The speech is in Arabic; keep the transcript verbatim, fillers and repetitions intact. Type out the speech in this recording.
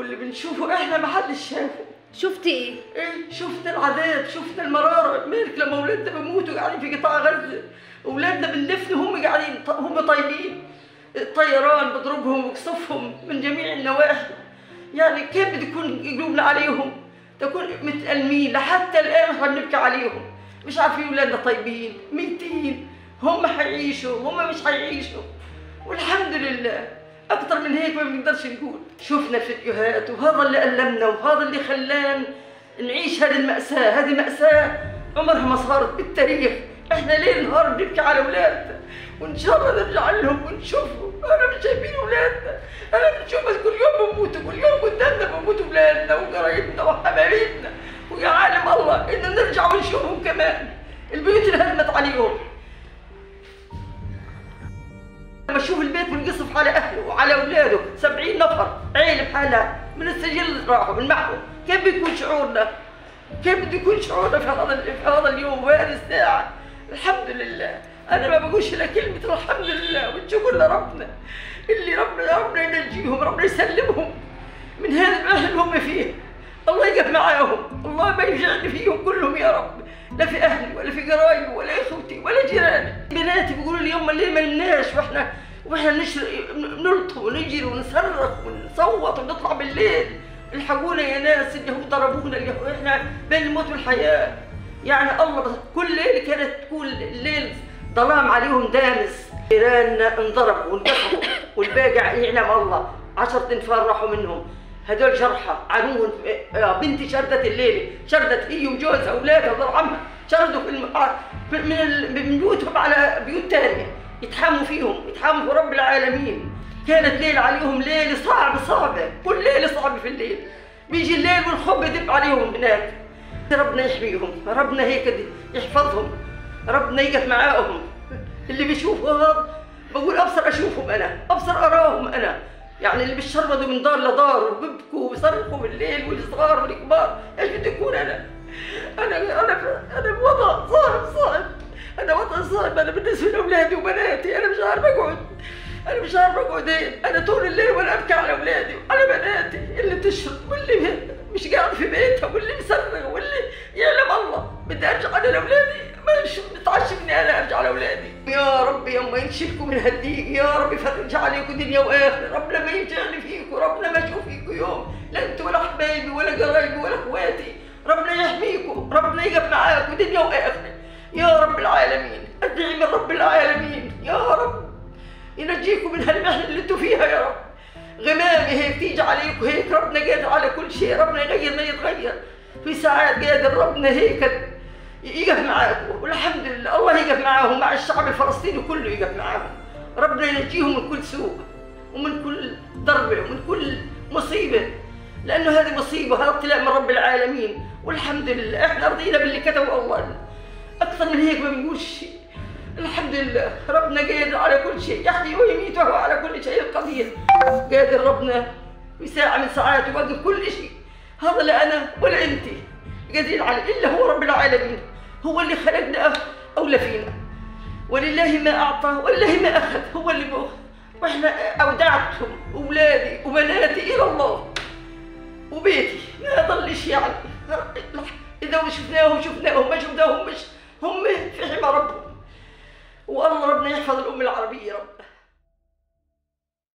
اللي بنشوفه احنا محدش شافه. شفتي ايه؟ ايه؟ شفت العذاب، شفت المراره، مالك لما اولادنا بيموتوا قاعدين في قطاع غزه، اولادنا بندفن وهم قاعدين هم طايرين، الطيران بضربهم وقصفهم من جميع النواحي، يعني كيف بده يكون قلوبنا عليهم؟ تكون متألمين لحتى الان احنا بنبكي عليهم، مش عارفين اولادنا طيبين، ميتين، هم حيعيشوا، هم مش حيعيشوا، والحمد لله. أكتر من هيك ما بنقدرش نقول. شفنا الفيديوهات وهذا اللي ألمنا وهذا اللي خلان نعيش هذه المأساة. هذه مأساة عمرها ما صارت بالتاريخ. إحنا ليل نهار بنبكي على أولادنا وإن شاء الله نرجع لهم ونشوفهم. أنا مش شايفين أولادنا، أنا بنشوفهم كل يوم بموتوا، كل يوم قدامنا بموتوا أولادنا وقرايبنا وحبايبنا، ويا عالم الله إنه نرجع ونشوفهم كمان. البيوت اللي هدمت عليهم، لما اشوف البيت بنقصف على اهله وعلى اولاده، سبعين نفر عيله بحالها من السجل راحوا من محو، كيف بيكون شعورنا؟ كيف بده يكون شعورنا في هذا في هذا اليوم وهذه الساعه؟ الحمد لله، انا ما بقولش الا كلمه الحمد لله والشكر لربنا اللي ربنا ربنا ينجيهم، ربنا يسلمهم من هذا المحن اللي هم فيه، الله يقف معاهم، الله ما يوجعني فيهم كلهم يا رب، لا في اهلي ولا في قرايبي ولا اخوتي ولا جيراني. بناتي بيقولوا لي يوم الليل ما نمناش واحنا واحنا نلطخ ونجري ونصرخ ونصوت ونطلع بالليل، الحقونا يا ناس اللي هم ضربونا اللي احنا بين الموت والحياه، يعني الله بس. كل ليله كانت تكون الليل ظلام عليهم دامس، جيراننا انضربوا وانقطعوا والباقي يعلم الله، عشرة انفار راحوا منهم، هدول جرحى عنون، بنتي شردت الليله، شردت هي وجوزها واولادها الله يرحمها، شردوا في الم... من من بيوتهم على بيوت ثانيه، يتحاموا فيهم، يتحاموا في رب العالمين. كانت ليله عليهم ليله صعبه صعبه، كل ليله صعبه في الليل، بيجي الليل والحب يدب عليهم هناك. ربنا يحميهم، ربنا هيك يحفظهم، ربنا يقف معاهم. اللي بيشوفوا هذا بقول ابصر اشوفهم انا، ابصر اراهم انا. يعني اللي بيتشردوا من دار لدار وبيبكوا وبيصرخوا بالليل والصغار والكبار، ايش بدي اكون انا؟ انا انا انا بوضع صعب صعب، انا وضع صعب، انا بالنسبه لاولادي وبناتي انا مش عارفه اقعد، انا مش عارفه اقعد، انا طول الليل وانا ابكي على اولادي وعلى بناتي اللي بتشرب واللي مش قاعد في بيتها واللي مصرخ واللي يعلم الله، بدي ارجع انا لاولادي، مش بتعشمني انا ارجع لاولادي. يا رب يما ينشلكم من هالضيق، يا رب يفرج عليكم دنيا واخره، ربنا ما يمتعني فيكم، ربنا ما اشوف فيكم يوم، لا انتوا ولا حبايبي ولا قرايبي ولا اخواتي، ربنا يحميكم، ربنا يقف معاكم دنيا واخره، يا رب العالمين، ادعي من رب العالمين، يا رب ينجيكم من هالمحنه اللي انتوا فيها يا رب، غمامه هيك تيجي عليكم هيك، ربنا قادر على كل شيء، ربنا يغير ما يتغير، في ساعات قادر ربنا هيك يقف معاكم، والحمد لله الله يقف معاهم، مع الشعب الفلسطيني كله يقف معاهم، ربنا ينجيهم من كل سوء ومن كل ضربة ومن كل مصيبة، لأنه هذه مصيبة، هذا ابتلاء من رب العالمين، والحمد لله احنا رضينا باللي كتبه الله لنا، أكثر من هيك ما بنقولش شيء، الحمد لله ربنا قادر على كل شيء، يحيي ويميت وهو على كل شيء قدير، قادر ربنا في ساعة من ساعات يوقف كل شيء، هذا لا أنا ولا أنت قادرين عليه إلا هو رب العالمين، هو اللي خلقنا أولى فينا، ولله ما أعطى ولله ما أخذ، هو اللي بأخذ، وإحنا أودعتهم أولادي وبناتي إلى الله وبيتي، ما ضلش يعني، إذا شفناهم شفناهم، ما شفناهم مش هم في حمى ربهم، والله ربنا يحفظ الأمة العربية رب.